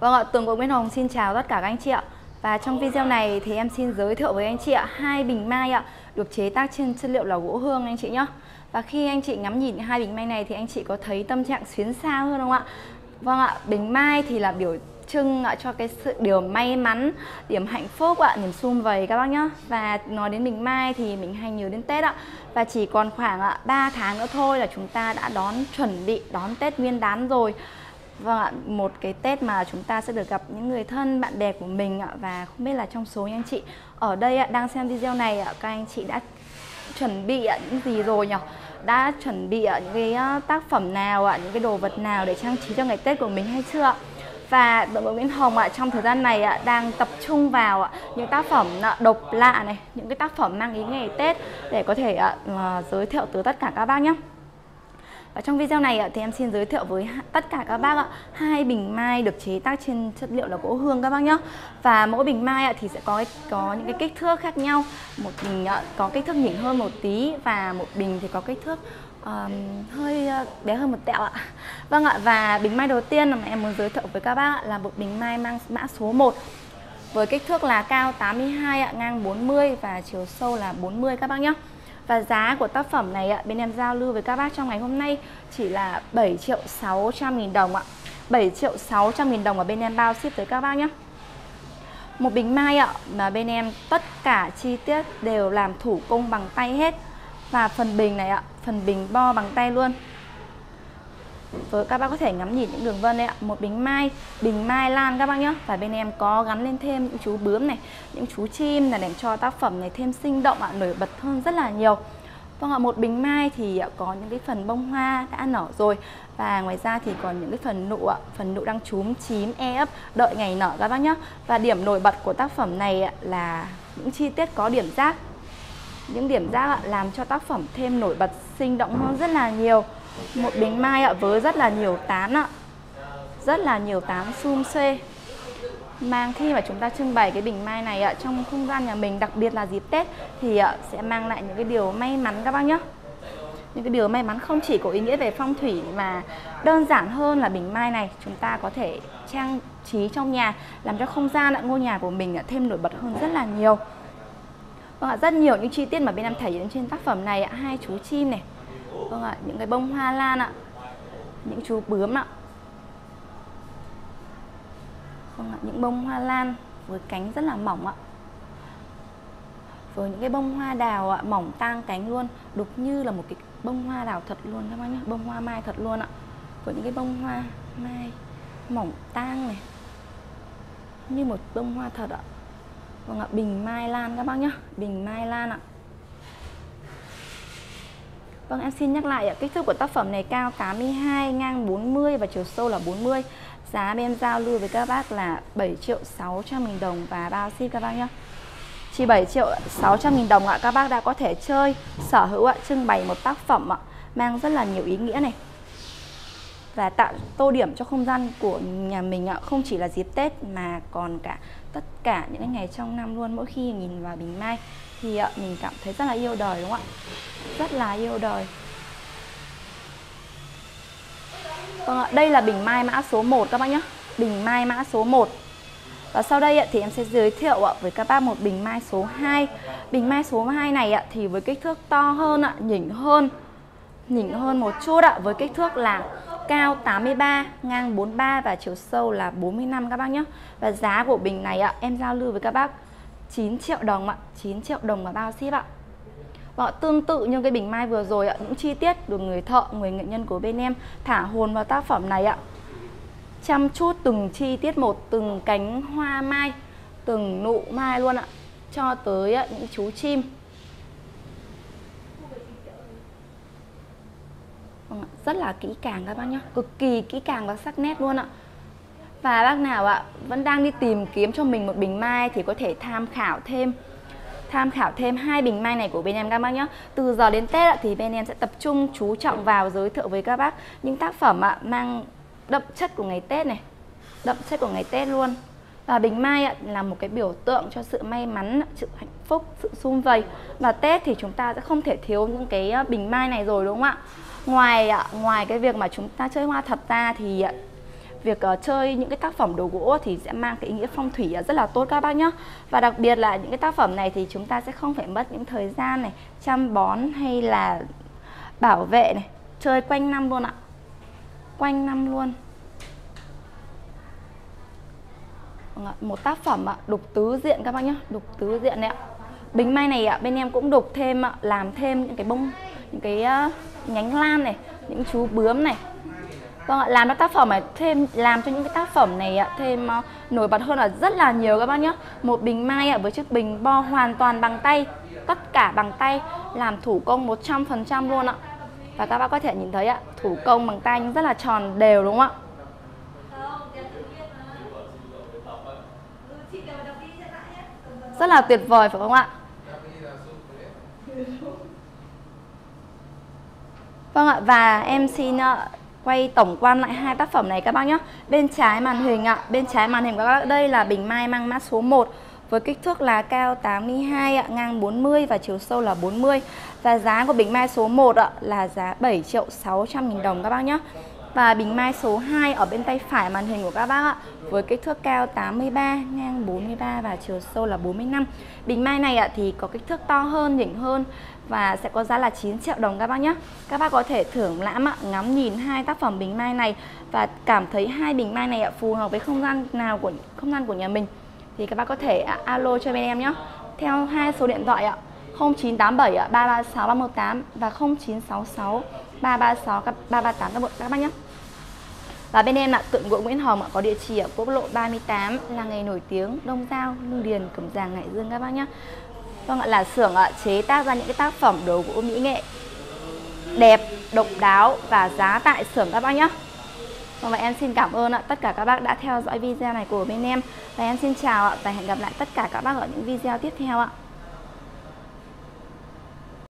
Vâng ạ, Tượng Gỗ Nguyễn Hồng xin chào tất cả các anh chị ạ. Và trong video này thì em xin giới thiệu với anh chị ạ hai bình mai ạ, được chế tác trên chất liệu là gỗ hương anh chị nhé. Và khi anh chị ngắm nhìn hai bình mai này thì anh chị có thấy tâm trạng xuyến xao hơn không ạ? Vâng ạ, bình mai thì là biểu trưng cho cái sự điều may mắn, điểm hạnh phúc ạ, niềm sum vầy các bác nhá. Và nói đến bình mai thì mình hay nhớ đến Tết ạ. Và chỉ còn khoảng 3 tháng nữa thôi là chúng ta đã chuẩn bị đón Tết Nguyên Đán rồi. Vâng ạ, một cái Tết mà chúng ta sẽ được gặp những người thân, bạn bè của mình ạ. Và không biết là trong số anh chị ở đây ạ, đang xem video này ạ, các anh chị đã chuẩn bị những gì rồi nhỉ? Đã chuẩn bị những cái tác phẩm nào ạ, những cái đồ vật nào để trang trí cho ngày Tết của mình hay chưa ạ? Và Tượng Gỗ Nguyễn Hồng trong thời gian này đang tập trung vào những tác phẩm độc lạ này, những cái tác phẩm mang ý nghĩa Tết để có thể giới thiệu tới tất cả các bác nhé. Và trong video này thì em xin giới thiệu với tất cả các bác hai bình mai được chế tác trên chất liệu là gỗ hương các bác nhé. Và mỗi bình mai thì sẽ có những cái kích thước khác nhau. Một bình có kích thước nhỉnh hơn một tí và một bình thì có kích thước hơi bé hơn một tẹo ạ. Vâng ạ, và bình mai đầu tiên mà em muốn giới thiệu với các bác là một bình mai mang mã số 1 với kích thước là cao 82 ạ, ngang 40 và chiều sâu là 40 các bác nhé. Và giá của tác phẩm này ạ, bên em giao lưu với các bác trong ngày hôm nay chỉ là 7.600.000 đồng ạ. 7.600.000 đồng ở bên em bao ship tới các bác nhé. Một bình mai ạ mà bên em tất cả chi tiết đều làm thủ công bằng tay hết. Và phần bình này ạ, phần bình bo bằng tay luôn. Với các bác có thể ngắm nhìn những đường vân đấy ạ. Một bình mai lan các bác nhé. Và bên em có gắn lên thêm những chú bướm này, những chú chim này để cho tác phẩm này thêm sinh động ạ, nổi bật hơn rất là nhiều. Vâng ạ, một bình mai thì có những cái phần bông hoa đã nở rồi. Và ngoài ra thì còn những cái phần nụ ạ, phần nụ đang chúm chím e ấp đợi ngày nở các bác nhé. Và điểm nổi bật của tác phẩm này là những chi tiết có điểm giác. Những điểm giác làm cho tác phẩm thêm nổi bật, sinh động hơn rất là nhiều. Một bình mai với rất là nhiều tán ạ, rất là nhiều tán sum xê. Mang khi mà chúng ta trưng bày cái bình mai này trong không gian nhà mình, đặc biệt là dịp Tết, thì sẽ mang lại những cái điều may mắn các bác nhé. Những cái điều may mắn không chỉ có ý nghĩa về phong thủy mà đơn giản hơn là bình mai này chúng ta có thể trang trí trong nhà, làm cho không gian ngôi nhà của mình thêm nổi bật hơn rất là nhiều. Vâng ạ, rất nhiều những chi tiết mà bên em thể hiện trên tác phẩm này ạ, hai chú chim này. Vâng ạ, những cái bông hoa lan ạ, những chú bướm ạ. Vâng ạ, những bông hoa lan với cánh rất là mỏng ạ. Với những cái bông hoa đào ạ, mỏng tang cánh luôn, đục như là một cái bông hoa đào thật luôn các bác nhé, bông hoa mai thật luôn ạ. Với những cái bông hoa mai mỏng tang này, như một bông hoa thật ạ. Vâng ạ, bình mai lan các bác nhé, bình mai lan ạ. Vâng, em xin nhắc lại ạ, kích thước của tác phẩm này cao 82, ngang 40 và chiều sâu là 40. Giá bên em giao lưu với các bác là 7.600.000 đồng và bao ship các bác nhé. Chỉ 7.600.000 đồng ạ, các bác đã có thể chơi, sở hữu ạ, trưng bày một tác phẩm ạ, mang rất là nhiều ý nghĩa này. Và tạo tô điểm cho không gian của nhà mình ạ, không chỉ là dịp Tết mà còn cả tất cả những ngày trong năm luôn. Mỗi khi nhìn vào bình mai thì mình cảm thấy rất là yêu đời đúng không ạ? Rất là yêu đời. Vâng ạ, đây là bình mai mã số 1 các bác nhé. Bình mai mã số 1. Và sau đây thì em sẽ giới thiệu với các bác một bình mai số 2. Bình mai số 2 này thì với kích thước to hơn, nhỉnh hơn một chút ạ, với kích thước là cao 83, ngang 43 và chiều sâu là 45 các bác nhé. Và giá của bình này em giao lưu với các bác 9.000.000 đồng ạ, 9.000.000 đồng và bao ship ạ. Và tương tự như cái bình mai vừa rồi ạ, những chi tiết được người thợ, người nghệ nhân của bên em thả hồn vào tác phẩm này ạ. Chăm chút từng chi tiết một, từng cánh hoa mai, từng nụ mai luôn ạ, cho tới những chú chim. Rất là kỹ càng các bác nhé, cực kỳ kỹ càng và sắc nét luôn ạ. Và bác nào ạ vẫn đang đi tìm kiếm cho mình một bình mai thì có thể tham khảo thêm hai bình mai này của bên em các bác nhé. Từ giờ đến Tết thì bên em sẽ tập trung chú trọng vào giới thiệu với các bác những tác phẩm mang đậm chất của ngày Tết này, đậm chất của ngày Tết luôn. Và bình mai là một cái biểu tượng cho sự may mắn, sự hạnh phúc, sự sum vầy. Và Tết thì chúng ta sẽ không thể thiếu những cái bình mai này rồi đúng không ạ? Ngoài cái việc mà chúng ta chơi hoa thật ra thì việc chơi những cái tác phẩm đồ gỗ thì sẽ mang cái ý nghĩa phong thủy rất là tốt các bác nhé. Và đặc biệt là những cái tác phẩm này thì chúng ta sẽ không phải mất những thời gian này chăm bón hay là bảo vệ này, chơi quanh năm luôn ạ, quanh năm luôn. Một tác phẩm đục tứ diện các bác nhé, đục tứ diện đấy ạ. Bình mai này ạ, bên em cũng đục thêm, làm thêm những cái bông, những cái nhánh lan này, những chú bướm này. Vâng ạ, làm cho tác phẩm này thêm, làm cho những cái tác phẩm này ạ thêm nổi bật hơn là rất là nhiều các bác nhé. Một bình mai ạ với chiếc bình bo hoàn toàn bằng tay, tất cả bằng tay, làm thủ công 100% luôn ạ. Và các bác có thể nhìn thấy ạ, thủ công bằng tay nhưng rất là tròn đều đúng không ạ? Rất là tuyệt vời phải không ạ? Vâng ạ, và em xin quay tổng quan lại hai tác phẩm này các bác nhé. Bên trái màn hình ạ, bên trái màn hình các bác, đây là bình mai mang mã số 1 với kích thước là cao 82 ạ, ngang 40 và chiều sâu là 40. Và giá của bình mai số 1 ạ là giá 7.600.000 đồng các bác nhé. Và bình mai số 2 ở bên tay phải màn hình của các bác ạ, với kích thước cao 83, ngang 43 và chiều sâu là 45. Bình mai này ạ thì có kích thước to hơn, nhỉnh hơn và sẽ có giá là 9 triệu đồng các bác nhé. Các bác có thể thưởng lãm ạ, ngắm nhìn hai tác phẩm bình mai này và cảm thấy hai bình mai này ạ phù hợp với không gian nào của nhà mình thì các bác có thể alo cho bên em nhé. Theo hai số điện thoại ạ, 0987 336 318 và 0966 336 338 các bác nhé. Và bên em là Tượng Gỗ Nguyễn Hồng có địa chỉ ở quốc lộ 38 là ngày nổi tiếng Đông Giao, Lương Điền, Cẩm Giàng, Hải Dương các bác nhé. Vâng ạ, là xưởng chế tác ra những cái tác phẩm đồ gỗ mỹ nghệ đẹp, độc đáo và giá tại xưởng các bác nhé. Và em xin cảm ơn tất cả các bác đã theo dõi video này của bên em. Và em xin chào và hẹn gặp lại tất cả các bác ở những video tiếp theo ạ.